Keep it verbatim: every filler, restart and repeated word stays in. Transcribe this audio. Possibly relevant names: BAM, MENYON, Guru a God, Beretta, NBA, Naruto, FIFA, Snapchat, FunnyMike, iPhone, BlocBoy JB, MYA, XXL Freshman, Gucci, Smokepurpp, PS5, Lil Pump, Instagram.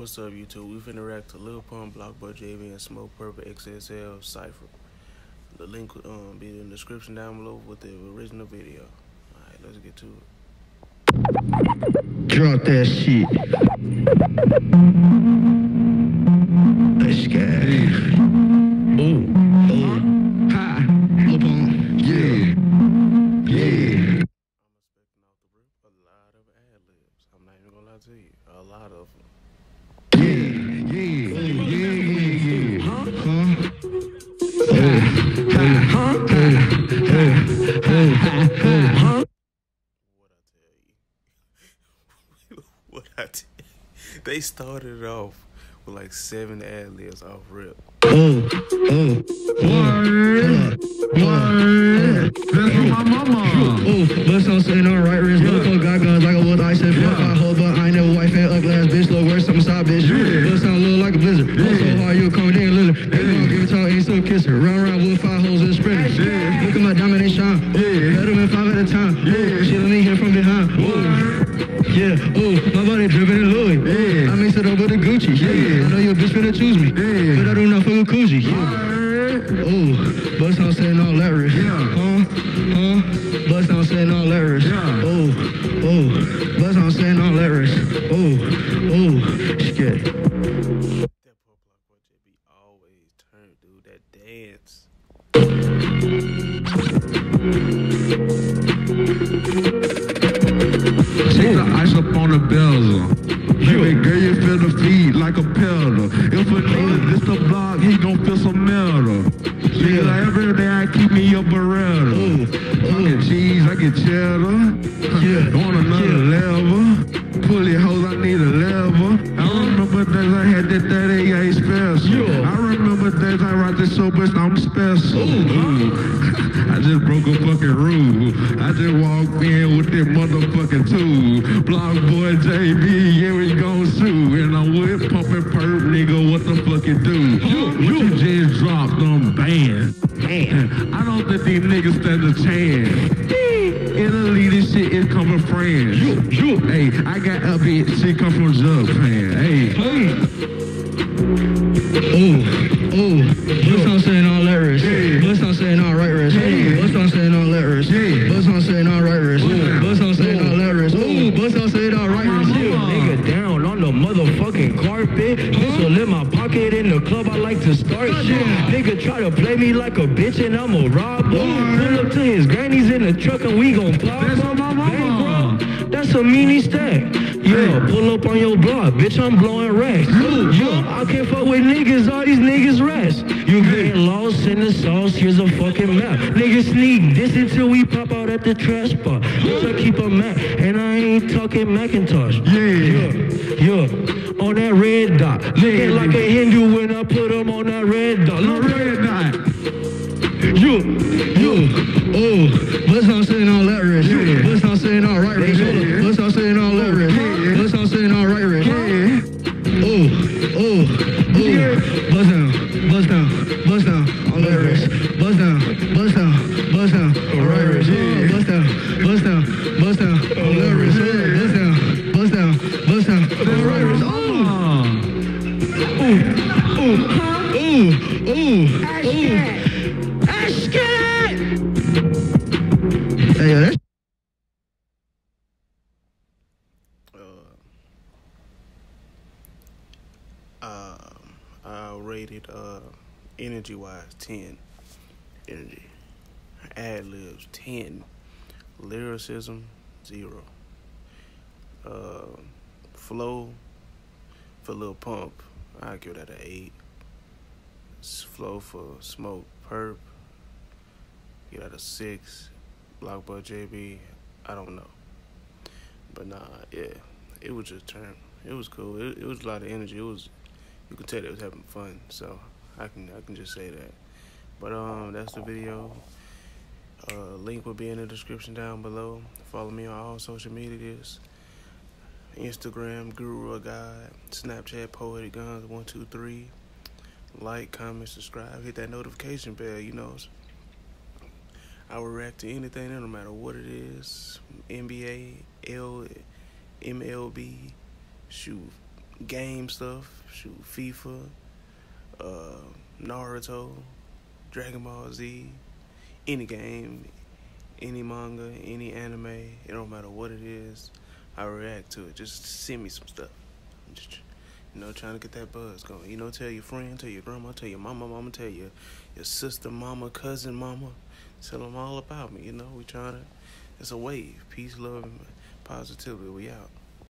What's up, YouTube? We finna react to Lil Pump, BlocBoy J B, and Smokepurpp X X L Cypher. The link will um, be in the description down below with the original video. Alright, let's get to it. Drop that shit. This guy. Ooh. Ooh. Hi. Lil Pump. Yeah. Yeah. I'm expecting off the rip a lot of ad libs. I'm not even gonna lie to you. A lot of them. What I tell you, they started off with like seven ad libs off rip. Oh, oh, word, word. That's for my mama. Oh, but so sitting on right wrist, look for God guns like a wood. I said, fuck, I hold, but I ain't never white fat ugly ass bitch. Look worse, I'm side bitch. Look sound little like a blizzard. Look so hard, you come in lizard. They don't give a talk, ain't so kisser. Round round with five holes in sprint. Look at my diamond, they shine. Let them in five at a time. She let me hear from behind. Yeah, ooh, my body dripping in Louis. Yeah. I mix it up with the Gucci. Yeah. I know your bitch finna choose me. Yeah. But I do not fuck with Gucci. Yeah. Ooh, bust on saying all letters. Yeah. Huh? Huh? Bust on saying all letters. Yeah. Ooh, ooh, bust on saying all letters. Ooh, ooh, shit. That poor BlocBoy J B always turned, dude. That dance. Take the ice up on the bezel. Baby girl, you feel the feet like a pedal. If a nigga this the block, he gon' feel some metal. Nigga, like every day I keep me a Beretta. I get cheese, I get cheddar. Yeah. On another level. Pulley hoes, I need a lever. I remember days I had that thirty-eight special. I remember days I rocked this so much, I'm special. I just broke a fucking rule. I just walked in with that motherfucking tool. BlocBoy J B, yeah, we gon' shoot. And I'm with Smokepurpp, nigga, what the fuck it do? What you just dropped, I'm banned. I don't think these niggas stand a chance. Italy, this shit is coming from France. Hey, I got a bitch, she come from Japan. Hey, hey. Ooh. Ooh, what's on saying all letters? What's on saying all right wrist? What's on saying all letters? What's on saying all right wrist? What's on saying all letters? Ooh, what's on saying all right wrist? Nigga down on the motherfucking carpet. Pistol in my pocket in the club, I like to start shit. Nigga try to play me like a bitch and I'm a robber. Pull up to his granny's in the truck and we gon' pop. That's my mama. That's a mini stack. Yeah, pull up on your block, bitch, I'm blowing racks. Ooh, yeah, I can't fuck with niggas, all these niggas rats. You getting lost in the sauce, here's a fucking map. Niggas sneak this until we pop out at the trash spot. Bitch, I keep a Mac, and I ain't talking Macintosh. Yeah, yeah, on that red dot. Looking like a Hindu when I put him on that red dot. No red dot. You, you, oh, what's on saying all letters? What's on saying all right wrist? What's on saying all letters? What's on saying all right wrist? Oh, oh, oh, buzz down, buzz down, buzz down, all right wrist. Buzz down, buzz down, buzz down, all right wrist. Buzz down, buzz down, buzz down, all right wrist. Buzz down, buzz down, buzz down, all right wrist. Oh, oh, oh, oh, oh. Uh, uh, I rated uh, energy wise ten. Energy. Ad libs ten. Lyricism zero. Uh, flow for Lil Pump, I give that an eight. Flow for Smokepurpp, give that a six. BlocBoy J B, I don't know, but nah, yeah, it was just turn. It was cool. It, it was a lot of energy. It was, you could tell they was having fun. So I can I can just say that. But um, that's the video. Uh, link will be in the description down below. Follow me on all social medias: Instagram, Guru a God, Snapchat, Poetic Guns one two three. Like, comment, subscribe, hit that notification bell. You know. I will react to anything, no matter what it is. N B A, L M L B, shoot, game stuff. Shoot, FIFA, uh, Naruto, Dragon Ball Z, any game, any manga, any anime. It don't matter what it is, I react to it. Just send me some stuff. I'm just, you know, trying to get that buzz going. You know, tell your friend, tell your grandma, tell your mama, mama, tell your, your sister, mama, cousin, mama. Tell them all about me, you know. We trying to, it's a wave. Peace, love, and positivity. We out.